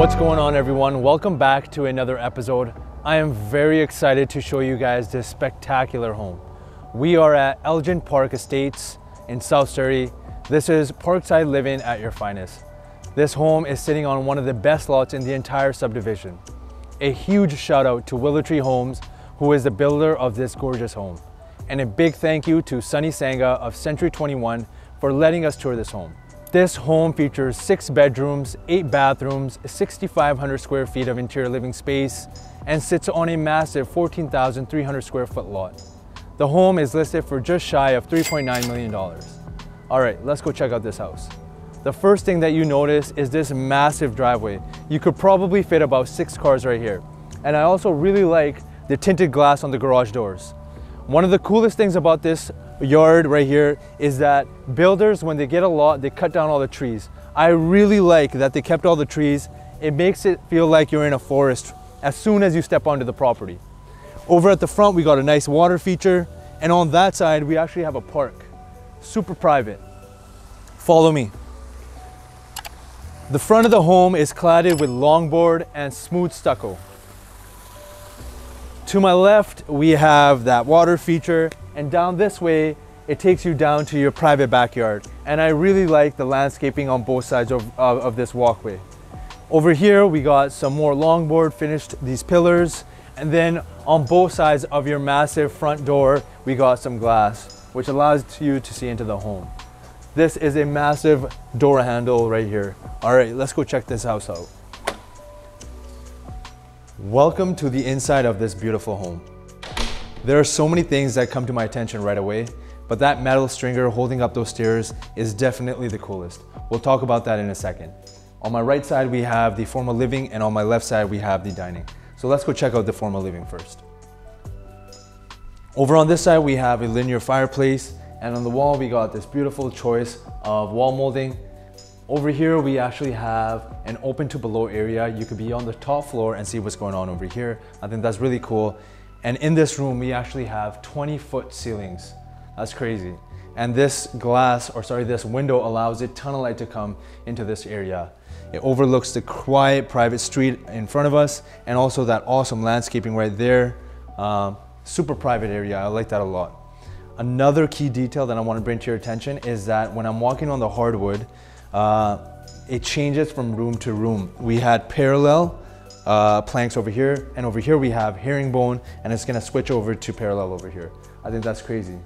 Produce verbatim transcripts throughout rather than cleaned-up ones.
What's going on, everyone? Welcome back to another episode. I am very excited to show you guys this spectacular home. We are at Elgin Park Estates in South Surrey. This is Parkside Living at your finest. This home is sitting on one of the best lots in the entire subdivision. A huge shout out to Willow Tree Homes, who is the builder of this gorgeous home. And a big thank you to Sunny Sangha of Century twenty-one for letting us tour this home. This home features six bedrooms, eight bathrooms, six thousand five hundred square feet of interior living space, and sits on a massive fourteen thousand three hundred square foot lot. The home is listed for just shy of three point nine million dollars. All right, let's go check out this house. The first thing that you notice is this massive driveway. You could probably fit about six cars right here. And I also really like the tinted glass on the garage doors. One of the coolest things about this yard right here is that builders, when they get a lot, they cut down all the trees. I really like that they kept all the trees. It makes it feel like you're in a forest as soon as you step onto the property. Over at the front, we got a nice water feature, and on that side we actually have a park. Super private. Follow me. The front of the home is cladded with longboard and smooth stucco. To my left, we have that water feature, and down this way, it takes you down to your private backyard. And I really like the landscaping on both sides of, of, of this walkway. Over here, we got some more longboard finished these pillars. And then on both sides of your massive front door, we got some glass, which allows you to see into the home. This is a massive door handle right here. All right, let's go check this house out. Welcome to the inside of this beautiful home. There are so many things that come to my attention right away, but that metal stringer holding up those stairs is definitely the coolest. We'll talk about that in a second. On my right side, we have the formal living, and on my left side, we have the dining. So let's go check out the formal living first. Over on this side, we have a linear fireplace, and on the wall, we got this beautiful choice of wall molding. Over here, we actually have an open to below area. You could be on the top floor and see what's going on over here. I think that's really cool. And in this room, we actually have twenty foot ceilings. That's crazy. And this glass, or sorry, this window allows a ton of light to come into this area. It overlooks the quiet private street in front of us, and also that awesome landscaping right there. Um, super private area, I like that a lot. Another key detail that I want to bring to your attention is that when I'm walking on the hardwood, Uh, it changes from room to room. We had parallel uh, planks over here, and over here we have herringbone, and it's gonna switch over to parallel over here. I think that's crazy.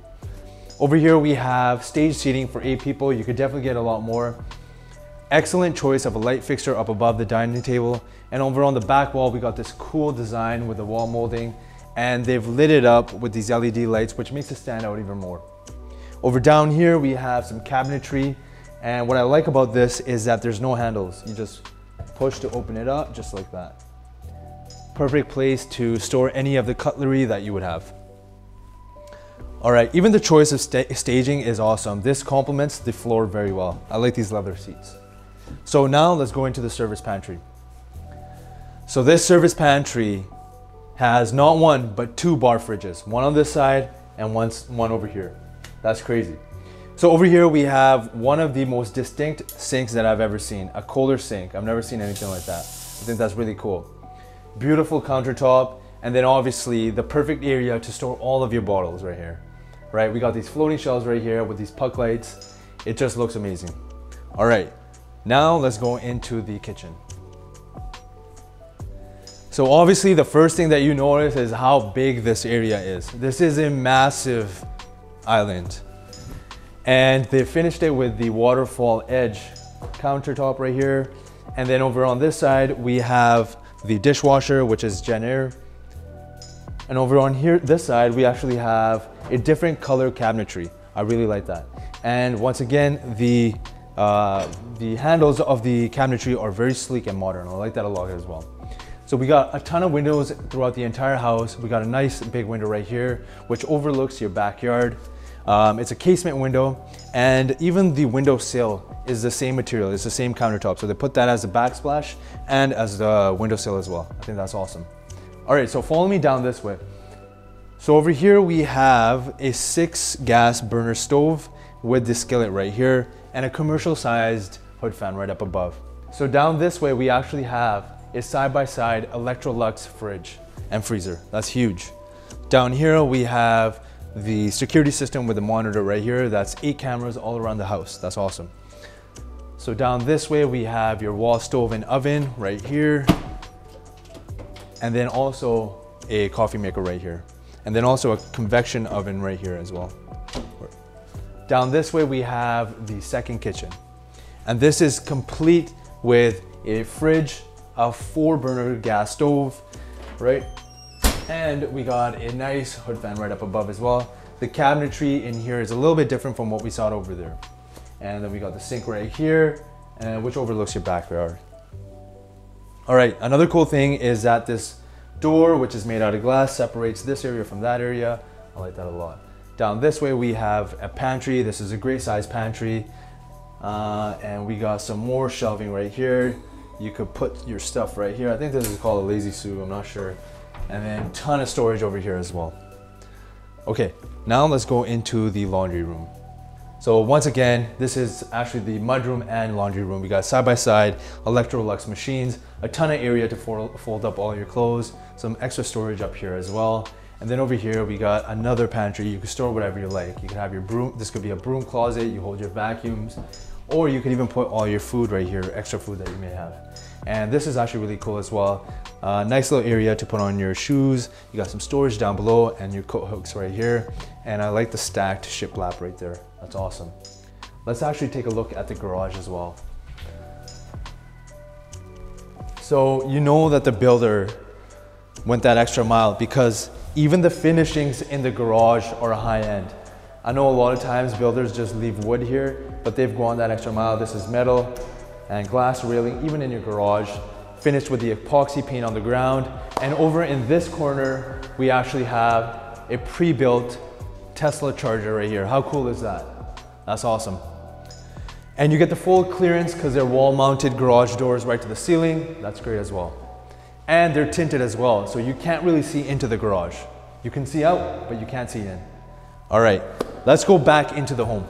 Over here we have stage seating for eight people. You could definitely get a lot more. Excellent choice of a light fixture up above the dining table. And over on the back wall, we got this cool design with the wall molding, and they've lit it up with these L E D lights, which makes it stand out even more. Over down here, we have some cabinetry. And what I like about this is that there's no handles. You just push to open it up, just like that. Perfect place to store any of the cutlery that you would have. All right, even the choice of sta- staging is awesome. This complements the floor very well. I like these leather seats. So now let's go into the service pantry. So this service pantry has not one, but two bar fridges. One on this side and one, one over here. That's crazy. So over here we have one of the most distinct sinks that I've ever seen, a Kohler sink. I've never seen anything like that. I think that's really cool. Beautiful countertop, and then obviously the perfect area to store all of your bottles right here. Right, we got these floating shelves right here with these puck lights. It just looks amazing. All right, now let's go into the kitchen. So obviously the first thing that you notice is how big this area is. This is a massive island. And they finished it with the waterfall edge countertop right here. And then over on this side, we have the dishwasher, which is Jenn Air. And over on here, this side, we actually have a different color cabinetry. I really like that. And once again, the, uh, the handles of the cabinetry are very sleek and modern. I like that a lot as well. So we got a ton of windows throughout the entire house. We got a nice big window right here, which overlooks your backyard. Um, it's a casement window, and even the window sill is the same material. It's the same countertop. So they put that as a backsplash and as the window sill as well. I think that's awesome. All right, so follow me down this way. So over here we have a six gas burner stove with the skillet right here and a commercial sized hood fan right up above. So down this way, we actually have a side-by-side Electrolux fridge and freezer. That's huge. Down here, we have the security system with the monitor right here. That's eight cameras all around the house. That's awesome. So down this way, we have your wall stove and oven right here. And then also a coffee maker right here. And then also a convection oven right here as well. Down this way, we have the second kitchen. And this is complete with a fridge, a four burner gas stove, right? And we got a nice hood fan right up above as well. The cabinetry in here is a little bit different from what we saw over there. And then we got the sink right here, uh, which overlooks your backyard. All right, another cool thing is that this door, which is made out of glass, separates this area from that area. I like that a lot. Down this way, we have a pantry. This is a great size pantry. Uh, and we got some more shelving right here. You could put your stuff right here. I think this is called a Lazy Sue, I'm not sure. And then ton of storage over here as well. Okay, now let's go into the laundry room. So once again, this is actually the mudroom and laundry room. We got side-by-side Electrolux machines, a ton of area to fold up all your clothes, some extra storage up here as well. And then over here, we got another pantry. You can store whatever you like. You can have your broom. This could be a broom closet. You hold your vacuums, or you can even put all your food right here, extra food that you may have. And this is actually really cool as well. Uh, nice little area to put on your shoes. You got some storage down below and your coat hooks right here. And I like the stacked shiplap right there. That's awesome. Let's actually take a look at the garage as well. So you know that the builder went that extra mile because even the finishings in the garage are high end. I know a lot of times builders just leave wood here, but they've gone that extra mile. This is metal and glass railing, even in your garage, finished with the epoxy paint on the ground. And over in this corner, we actually have a pre-built Tesla charger right here. How cool is that? That's awesome. And you get the full clearance because they're wall-mounted garage doors right to the ceiling. That's great as well. And they're tinted as well, so you can't really see into the garage. You can see out, but you can't see in. All right, let's go back into the home.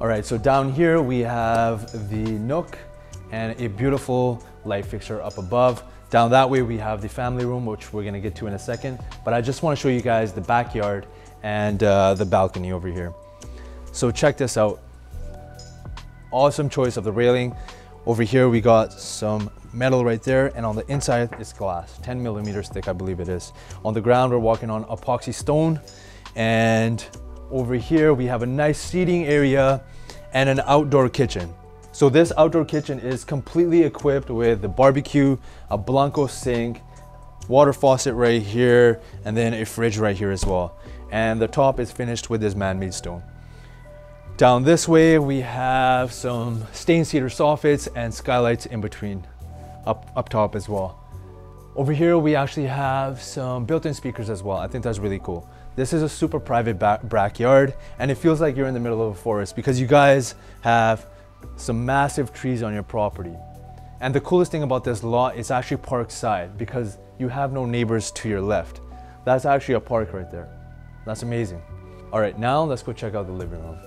All right, so down here, we have the nook and a beautiful light fixture up above. Down that way, we have the family room, which we're gonna get to in a second, but I just wanna show you guys the backyard and uh, the balcony over here. So check this out. Awesome choice of the railing. Over here, we got some metal right there, and on the inside, it's glass, ten millimeters thick, I believe it is. On the ground, we're walking on epoxy stone, and over here, we have a nice seating area and an outdoor kitchen. So this outdoor kitchen is completely equipped with the barbecue, a Blanco sink, water faucet right here, and then a fridge right here as well. And the top is finished with this man-made stone. Down this way, we have some stained cedar soffits and skylights in between, up, up top as well. Over here, we actually have some built-in speakers as well. I think that's really cool. This is a super private back backyard, and it feels like you're in the middle of a forest because you guys have some massive trees on your property. And the coolest thing about this lot is actually Parkside because you have no neighbors to your left. That's actually a park right there. That's amazing. All right, now let's go check out the living room.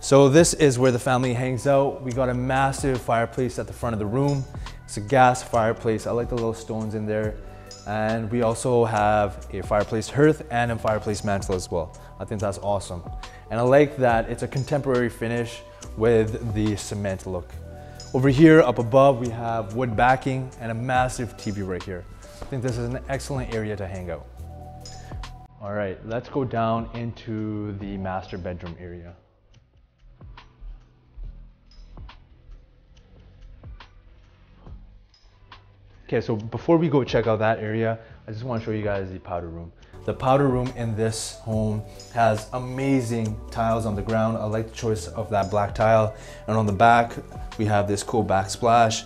So this is where the family hangs out. We got a massive fireplace at the front of the room. It's a gas fireplace. I like the little stones in there. And we also have a fireplace hearth and a fireplace mantel as well. I think that's awesome. And I like that it's a contemporary finish with the cement look. Over here, up above, we have wood backing and a massive T V right here. I think this is an excellent area to hang out. All right, let's go down into the master bedroom area. Okay, so before we go check out that area, I just want to show you guys the powder room. The powder room in this home has amazing tiles on the ground. I like the choice of that black tile. And on the back, we have this cool backsplash.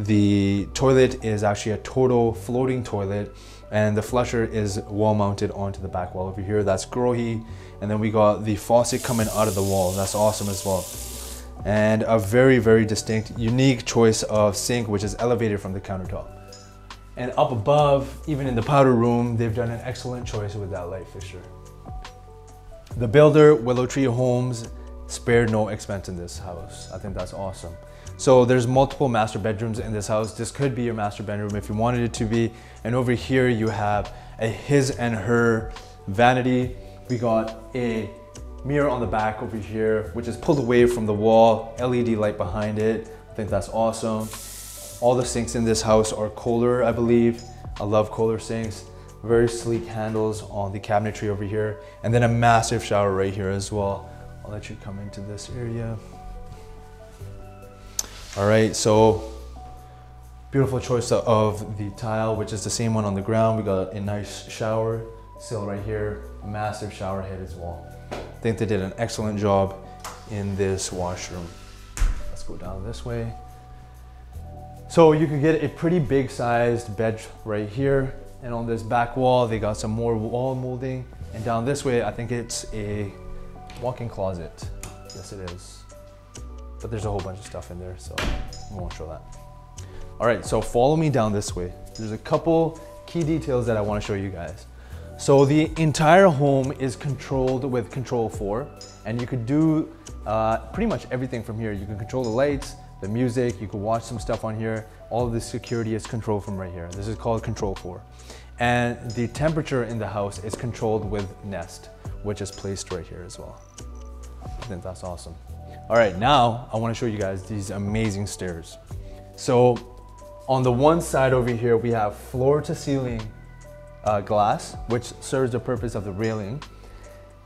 The toilet is actually a total floating toilet, and the flusher is wall mounted onto the back wall over here. That's Grohe. And then we got the faucet coming out of the wall. That's awesome as well. And a very, very distinct, unique choice of sink, which is elevated from the countertop. And up above, even in the powder room, they've done an excellent choice with that light fixture. The builder, Willow Tree Homes, spared no expense in this house. I think that's awesome. So there's multiple master bedrooms in this house. This could be your master bedroom if you wanted it to be. And over here you have a his and her vanity. We got a mirror on the back over here, which is pulled away from the wall, L E D light behind it. I think that's awesome. All the sinks in this house are Kohler, I believe. I love Kohler sinks. Very sleek handles on the cabinetry over here. And then a massive shower right here as well. I'll let you come into this area. All right, so beautiful choice of the tile, which is the same one on the ground. We got a nice shower sill right here, massive shower head as well. I think they did an excellent job in this washroom. Let's go down this way. So you can get a pretty big sized bed right here. And on this back wall, they got some more wall molding. And down this way, I think it's a walk-in closet. Yes, it is. But there's a whole bunch of stuff in there, so I won't show that. All right, so follow me down this way. There's a couple key details that I want to show you guys. So the entire home is controlled with Control four, and you could do uh, pretty much everything from here. You can control the lights, the music, you can watch some stuff on here. All of the security is controlled from right here. This is called Control four. And the temperature in the house is controlled with Nest, which is placed right here as well. I think that's awesome. All right, now I want to show you guys these amazing stairs. So on the one side over here, we have floor to ceiling uh, glass, which serves the purpose of the railing.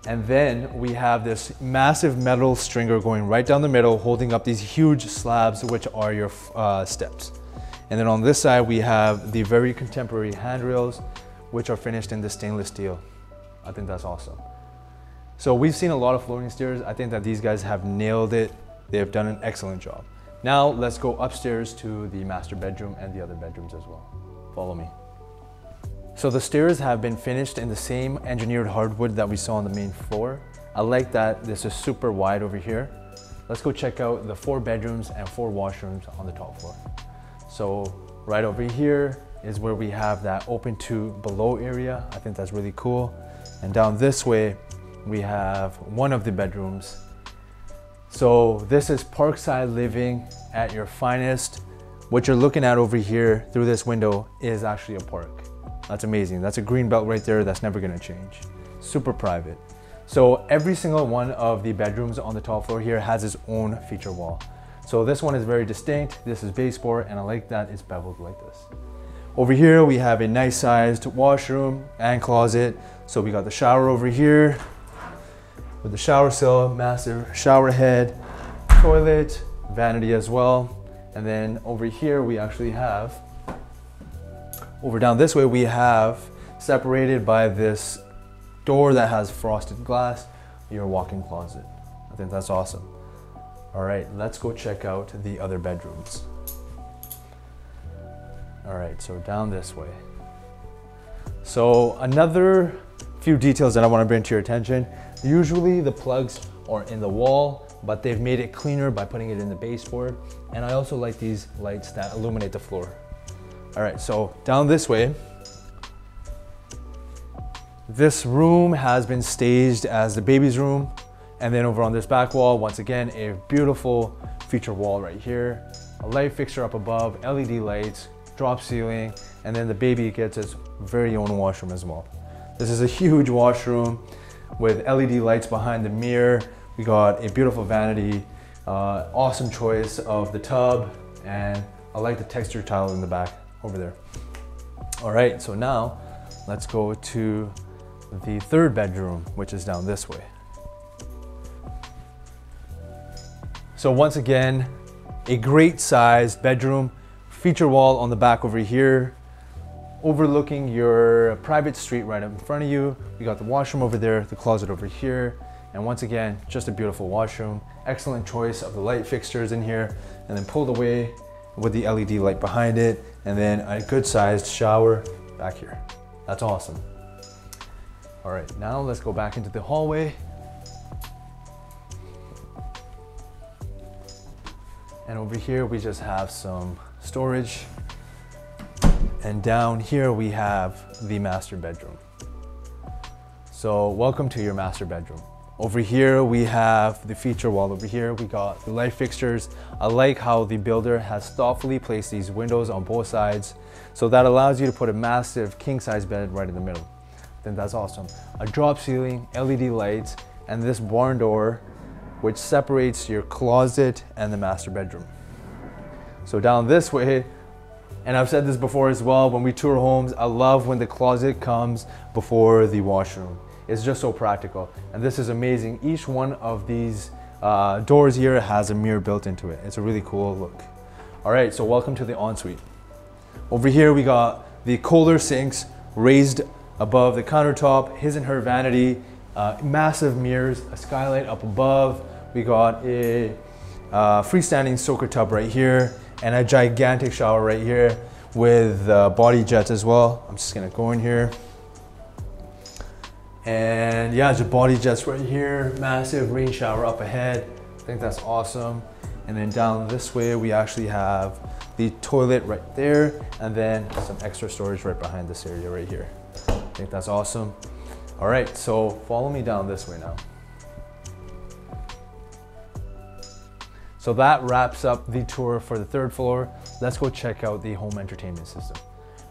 And then we have this massive metal stringer going right down the middle, holding up these huge slabs, which are your uh, steps. And then on this side, we have the very contemporary handrails, which are finished in the stainless steel. I think that's awesome. So we've seen a lot of flooring stairs. I think that these guys have nailed it. They have done an excellent job. Now let's go upstairs to the master bedroom and the other bedrooms as well. Follow me. So the stairs have been finished in the same engineered hardwood that we saw on the main floor. I like that this is super wide over here. Let's go check out the four bedrooms and four washrooms on the top floor. So right over here is where we have that open to below area. I think that's really cool. And down this way, we have one of the bedrooms. So this is Parkside Living at your finest. What you're looking at over here through this window is actually a park. That's amazing. That's a green belt right there. That's never going to change. Super private. So every single one of the bedrooms on the top floor here has its own feature wall. So this one is very distinct. This is baseboard, and I like that it's beveled like this. Over here, we have a nice sized washroom and closet. So we got the shower over here with the shower sill, massive shower head, toilet, vanity as well. And then over here, we actually have Over down this way, we have separated by this door that has frosted glass, your walk-in closet. I think that's awesome. All right, let's go check out the other bedrooms. All right, so down this way. So another few details that I want to bring to your attention. Usually the plugs are in the wall, but they've made it cleaner by putting it in the baseboard. And I also like these lights that illuminate the floor. All right, so down this way, this room has been staged as the baby's room. And then over on this back wall, once again, a beautiful feature wall right here, a light fixture up above, L E D lights, drop ceiling, and then the baby gets its very own washroom as well. This is a huge washroom with L E D lights behind the mirror. We got a beautiful vanity, uh, awesome choice of the tub, and I like the texture tile in the back over there. All right, so now let's go to the third bedroom, which is down this way. So once again, a great sized bedroom, feature wall on the back over here, overlooking your private street right up in front of you. You got the washroom over there, the closet over here. And once again, just a beautiful washroom, excellent choice of the light fixtures in here, and then pulled away with the L E D light behind it, and then a good sized shower back here. That's awesome. All right, now let's go back into the hallway. And over here, we just have some storage. And down here, we have the master bedroom. So welcome to your master bedroom. Over here we have the feature wall. Over here we got the light fixtures. I like how the builder has thoughtfully placed these windows on both sides, so that allows you to put a massive king-size bed right in the middle. Then that's awesome. A drop ceiling, L E D lights, and this barn door which separates your closet and the master bedroom. So down this way, and I've said this before as well, when we tour homes, I love when the closet comes before the washroom. It's just so practical, and this is amazing. Each one of these uh, doors here has a mirror built into it. It's a really cool look. All right, so welcome to the ensuite. Over here we got the Kohler sinks raised above the countertop, his and her vanity, uh, massive mirrors, a skylight up above. We got a uh, freestanding soaker tub right here, and a gigantic shower right here with uh, body jets as well. I'm just gonna go in here. And yeah, the body jets right here, massive rain shower up ahead. I think that's awesome. And then down this way, we actually have the toilet right there, and then some extra storage right behind this area right here. I think that's awesome. All right, so follow me down this way now. So that wraps up the tour for the third floor. Let's go check out the home entertainment system.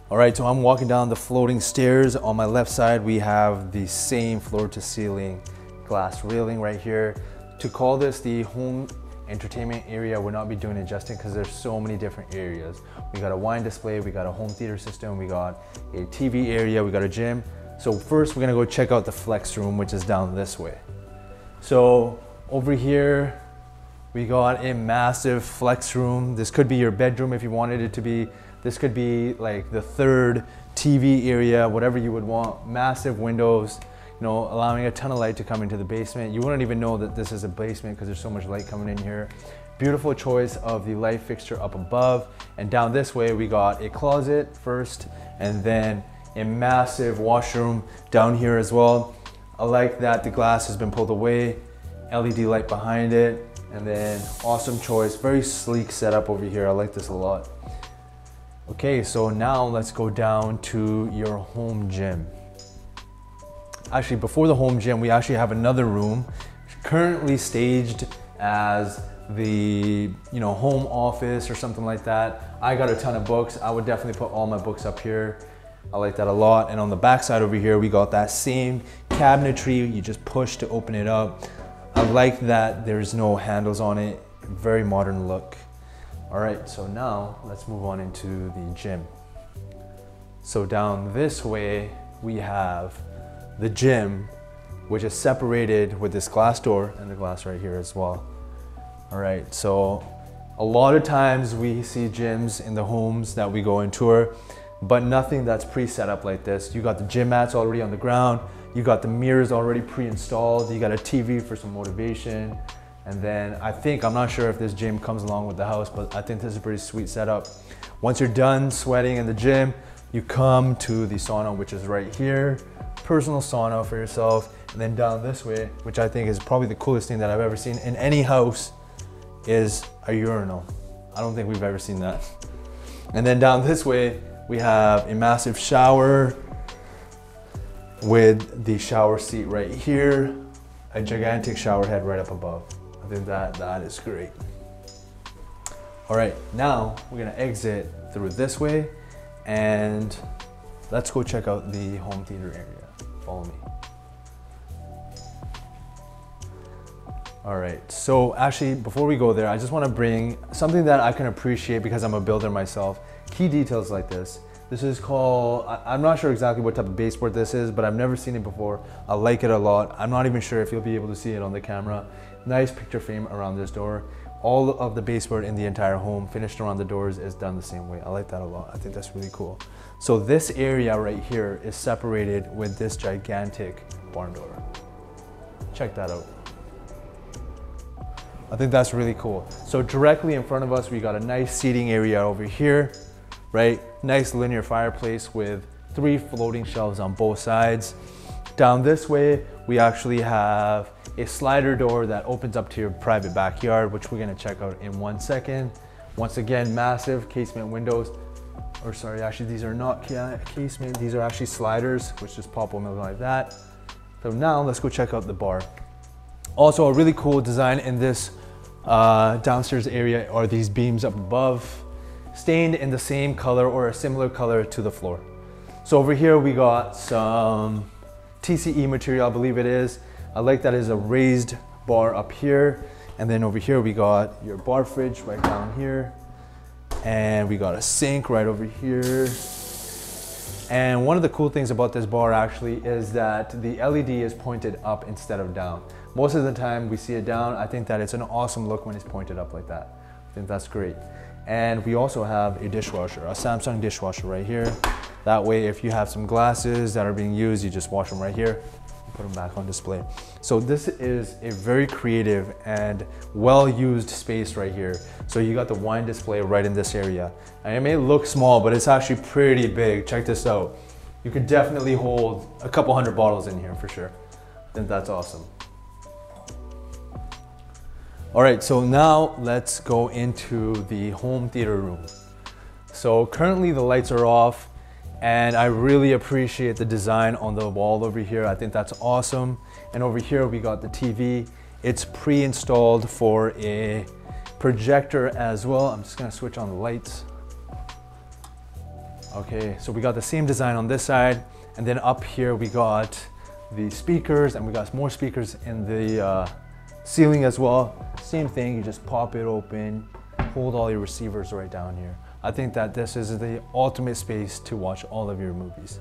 All right, so I'm walking down the floating stairs. On my left side, we have the same floor to ceiling glass railing right here. To call this the home entertainment area would not be doing it justice because there's so many different areas. We got a wine display, we got a home theater system, we got a T V area, we got a gym. So first we're gonna go check out the flex room, which is down this way. So over here, we got a massive flex room. This could be your bedroom if you wanted it to be. This could be like the third T V area, whatever you would want. Massive windows, you know, allowing a ton of light to come into the basement. You wouldn't even know that this is a basement because there's so much light coming in here. Beautiful choice of the light fixture up above. And down this way, we got a closet first and then a massive washroom down here as well. I like that the glass has been pulled away, L E D light behind it, and then awesome choice. Very sleek setup over here. I like this a lot. Okay, so now let's go down to your home gym. Actually, before the home gym, we actually have another room currently staged as the, you know, home office or something like that. I got a ton of books. I would definitely put all my books up here. I like that a lot. And on the back side over here, we got that same cabinetry. You just push to open it up. I like that there's no handles on it. Very modern look. All right, so now let's move on into the gym. So down this way, we have the gym, which is separated with this glass door and the glass right here as well. All right, so a lot of times we see gyms in the homes that we go and tour, but nothing that's pre-set up like this. You got the gym mats already on the ground. You got the mirrors already pre-installed. You got a T V for some motivation. And then I think, I'm not sure if this gym comes along with the house, but I think this is a pretty sweet setup. Once you're done sweating in the gym, you come to the sauna, which is right here. Personal sauna for yourself. And then down this way, which I think is probably the coolest thing that I've ever seen in any house, is a urinal. I don't think we've ever seen that. And then down this way, we have a massive shower with the shower seat right here, a gigantic shower head right up above. That that is great. All right, now we're gonna exit through this way and let's go check out the home theater area. Follow me. All right, so actually before we go there, I just want to bring something that I can appreciate because I'm a builder myself. Key details like this. This is called, I'm not sure exactly what type of baseboard this is, but I've never seen it before. I like it a lot. I'm not even sure if you'll be able to see it on the camera. Nice picture frame around this door. All of the baseboard in the entire home finished around the doors is done the same way. I like that a lot. I think that's really cool. So this area right here is separated with this gigantic barn door. Check that out. I think that's really cool. So directly in front of us, we got a nice seating area over here, right? Nice linear fireplace with three floating shelves on both sides. Down this way, we actually have a slider door that opens up to your private backyard, which we're gonna check out in one second. Once again, massive casement windows, or sorry, actually these are not casement, these are actually sliders, which just pop open like that. So now let's go check out the bar. Also, a really cool design in this uh, downstairs area are these beams up above, stained in the same color or a similar color to the floor. So over here we got some T C E material, I believe it is. I like that it's a raised bar up here. And then over here we got your bar fridge right down here. And we got a sink right over here. And one of the cool things about this bar actually is that the L E D is pointed up instead of down. Most of the time we see it down. I think that it's an awesome look when it's pointed up like that. I think that's great. And we also have a dishwasher, a Samsung dishwasher right here. That way if you have some glasses that are being used, you just wash them right here, put them back on display. So this is a very creative and well-used space right here. So you got the wine display right in this area. And it may look small, but it's actually pretty big. Check this out. You could definitely hold a couple hundred bottles in here for sure. I think that's awesome. All right, so now let's go into the home theater room. So currently the lights are off and I really appreciate the design on the wall over here. I think that's awesome. And over here we got the T V. It's pre-installed for a projector as well. I'm just gonna switch on the lights. Okay, so we got the same design on this side. And then up here we got the speakers and we got more speakers in the uh, ceiling as well. Same thing, you just pop it open, hold all your receivers right down here. I think that this is the ultimate space to watch all of your movies.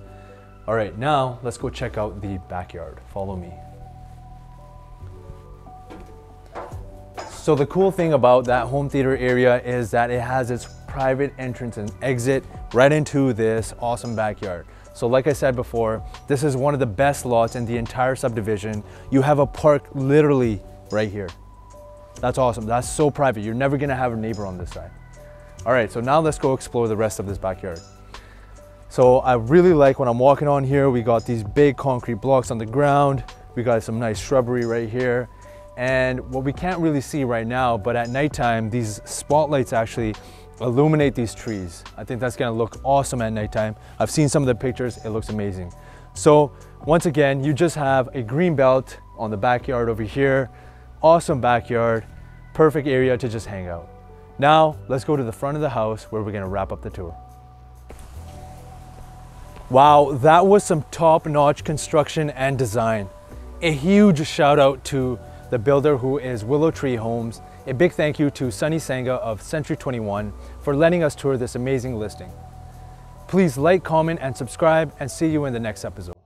All right, now let's go check out the backyard. Follow me. So the cool thing about that home theater area is that it has its private entrance and exit right into this awesome backyard. So like I said before, this is one of the best lots in the entire subdivision. You have a park literally right here. That's awesome. That's so private. You're never gonna have a neighbor on this side. All right, so now let's go explore the rest of this backyard. So I really like when I'm walking on here, we got these big concrete blocks on the ground. We got some nice shrubbery right here. And what we can't really see right now, but at nighttime, these spotlights actually illuminate these trees. I think that's gonna look awesome at nighttime. I've seen some of the pictures, it looks amazing. So once again, you just have a green belt on the backyard over here. Awesome backyard, perfect area to just hang out. Now, let's go to the front of the house where we're gonna wrap up the tour. Wow, that was some top-notch construction and design. A huge shout out to the builder who is Willow Tree Homes. A big thank you to Sunny Sangha of Century twenty-one for letting us tour this amazing listing. Please like, comment, and subscribe, and see you in the next episode.